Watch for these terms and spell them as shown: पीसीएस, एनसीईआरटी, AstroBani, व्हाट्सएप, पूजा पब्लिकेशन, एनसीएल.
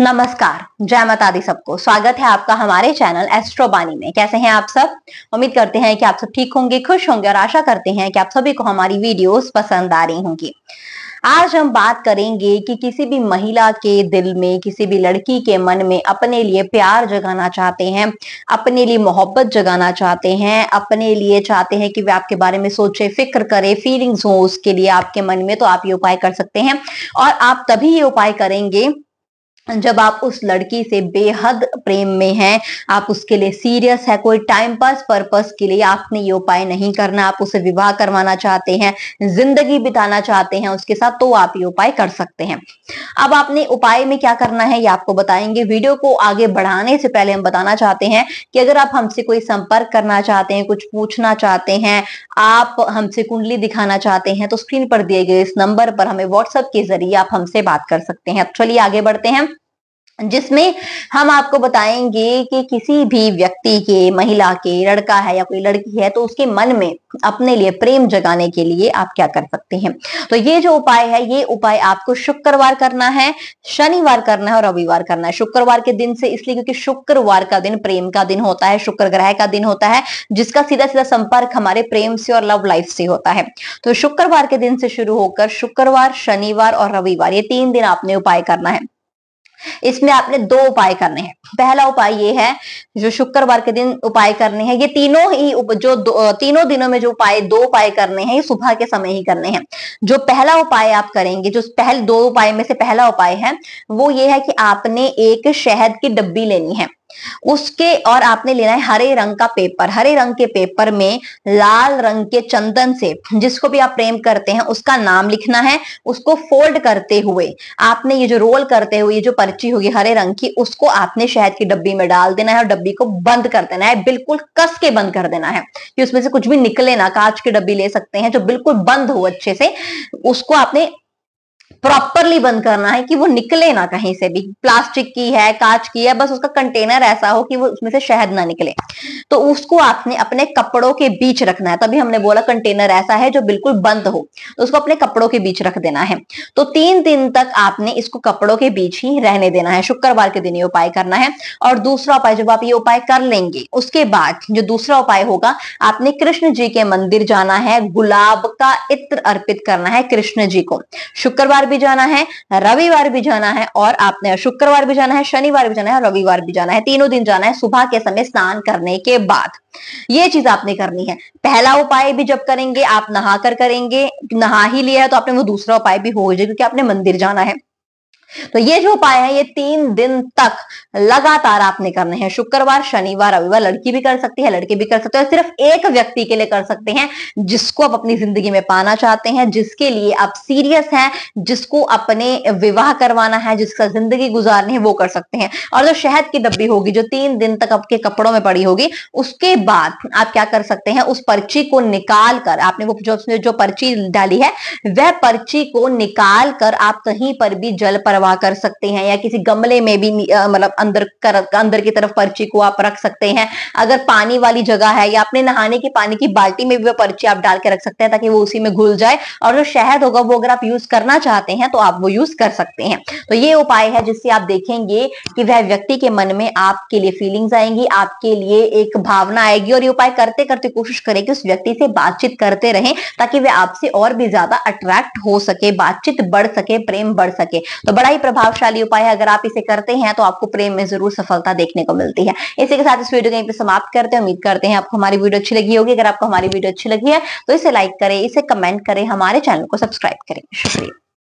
नमस्कार, जय माता दी सबको। स्वागत है आपका हमारे चैनल एस्ट्रोबानी में। कैसे हैं आप सब? उम्मीद करते हैं कि आप सब ठीक होंगे, खुश होंगे और आशा करते हैं कि आप सभी को हमारी वीडियोस पसंद आ रही होंगी। आज हम बात करेंगे कि किसी भी महिला के दिल में, किसी भी लड़की के मन में अपने लिए प्यार जगाना चाहते हैं, अपने लिए मोहब्बत जगाना चाहते हैं, अपने लिए चाहते हैं कि वे आपके बारे में सोचे, फिक्र करे, फीलिंग्स हो उसके लिए आपके मन में, तो आप ये उपाय कर सकते हैं। और आप तभी ये उपाय करेंगे जब आप उस लड़की से बेहद प्रेम में हैं, आप उसके लिए सीरियस है, कोई टाइम पास पर्पस के लिए आपने ये उपाय नहीं करना। आप उसे विवाह करवाना चाहते हैं, जिंदगी बिताना चाहते हैं उसके साथ, तो आप ये उपाय कर सकते हैं। अब आपने उपाय में क्या करना है ये आपको बताएंगे। वीडियो को आगे बढ़ाने से पहले हम बताना चाहते हैं कि अगर आप हमसे कोई संपर्क करना चाहते हैं, कुछ पूछना चाहते हैं, आप हमसे कुंडली दिखाना चाहते हैं, तो स्क्रीन पर दिए गए इस नंबर पर हमें व्हाट्सएप के जरिए आप हमसे बात कर सकते हैं। चलिए आगे बढ़ते हैं, जिसमें हम आपको बताएंगे कि किसी भी व्यक्ति के, महिला के, लड़का है या कोई लड़की है, तो उसके मन में अपने लिए प्रेम जगाने के लिए आप क्या कर सकते हैं। तो ये जो उपाय है, ये उपाय आपको शुक्रवार करना है, शनिवार करना है और रविवार करना है। शुक्रवार के दिन से इसलिए क्योंकि शुक्रवार का दिन प्रेम का दिन होता है, शुक्र ग्रह का दिन होता है, जिसका सीधा सीधा संपर्क हमारे प्रेम से और लव लाइफ से होता है। तो शुक्रवार के दिन से शुरू होकर शुक्रवार, शनिवार और रविवार, ये 3 दिन आपने उपाय करना है। इसमें आपने 2 उपाय करने हैं। पहला उपाय ये है जो शुक्रवार के दिन उपाय करने हैं, ये तीनों दिनों में जो उपाय 2 उपाय करने हैं, ये सुबह के समय ही करने हैं। जो पहला उपाय आप करेंगे, जो पहले 2 उपाय में से पहला उपाय है, वो ये है कि आपने एक शहद की डब्बी लेनी है उसके, और आपने लेना है हरे रंग का पेपर। हरे रंग के पेपर में लाल रंग के चंदन से, जिसको भी आप प्रेम करते हैं, उसका नाम लिखना है। उसको फोल्ड करते हुए आपने ये जो रोल करते हुए ये जो पर्ची होगी हरे रंग की, उसको आपने शहद की डब्बी में डाल देना है और डब्बी को बंद कर देना है, बिल्कुल कस के बंद कर देना है कि उसमें से कुछ भी निकले ना। कांच की डब्बी ले सकते हैं जो बिल्कुल बंद हो अच्छे से, उसको आपने प्रॉपरली बंद करना है कि वो निकले ना कहीं से भी। प्लास्टिक की है, कांच की है, बस उसका कंटेनर ऐसा हो कि वो उसमें से शहद ना निकले। तो उसको आपने अपने कपड़ों के बीच रखना है, तभी हमने बोला कंटेनर ऐसा है जो बिल्कुल बंद हो, तो उसको अपने कपड़ों के बीच रख देना है। तो 3 दिन तक आपने इसको कपड़ों के बीच ही रहने देना है। शुक्रवार के दिन ये उपाय करना है। और दूसरा उपाय, जब आप ये उपाय कर लेंगे उसके बाद जो दूसरा उपाय होगा, आपने कृष्ण जी के मंदिर जाना है, गुलाब का इत्र अर्पित करना है कृष्ण जी को। शुक्रवार भी जाना है, रविवार भी जाना है, और आपने शुक्रवार भी जाना है, शनिवार भी जाना है, रविवार भी जाना है। 3 दिन जाना है सुबह के समय स्नान करने के बाद। ये चीज आपने करनी है। पहला उपाय भी जब करेंगे आप नहाकर करेंगे, नहा ही लिया है तो आपने वो दूसरा उपाय भी हो जाएगा क्योंकि आपने मंदिर जाना है। तो ये जो उपाय है ये 3 दिन तक लगातार आपने करने हैं, शुक्रवार, शनिवार, रविवार। लड़की भी कर सकती है, लड़के भी कर सकते हैं, सिर्फ एक व्यक्ति के लिए कर सकते हैं जिसको आप अपनी जिंदगी में पाना चाहते हैं, जिसके लिए आप सीरियस हैं, जिसको अपने विवाह करवाना है, जिसका जिंदगी गुजारनी है, वो कर सकते हैं। और जो शहद की डब्बी होगी जो 3 दिन तक आपके कपड़ों में पड़ी होगी, उसके बाद आप क्या कर सकते हैं, उस पर्ची को निकाल कर, आपने वो जो पर्ची डाली है वह पर्ची को निकाल कर आप कहीं पर भी जल कर सकते हैं, या किसी गमले में भी मतलब अंदर की तरफ पर्ची को आप रख सकते हैं। अगर पानी वाली जगह है या अपने नहाने की पानी की बाल्टी में भी वह पर्ची आप डाल के रख सकते हैं ताकि वो उसी में घुल जाए। और जो शहद होगा वो अगर आप यूज करना चाहते हैं तो आप वो यूज कर सकते हैं। तो ये उपाय है जिससे आप देखेंगे कि वह व्यक्ति के मन में आपके लिए फीलिंग्स आएंगी, आपके लिए एक भावना आएगी। और ये उपाय करते करते कोशिश करें कि उस व्यक्ति से बातचीत करते रहें ताकि वे आपसे और भी ज्यादा अट्रैक्ट हो सके, बातचीत बढ़ सके, प्रेम बढ़ सके। तो बड़ा प्रभावशाली उपाय है, अगर आप इसे करते हैं तो आपको प्रेम में जरूर सफलता देखने को मिलती है। इसी के साथ इस वीडियो को यहीं पे समाप्त करते हैं। उम्मीद करते हैं आपको हमारी वीडियो अच्छी लगी होगी। अगर आपको हमारी वीडियो अच्छी लगी है तो इसे लाइक करें, इसे कमेंट करें, हमारे चैनल को सब्सक्राइब करें। शुक्रिया।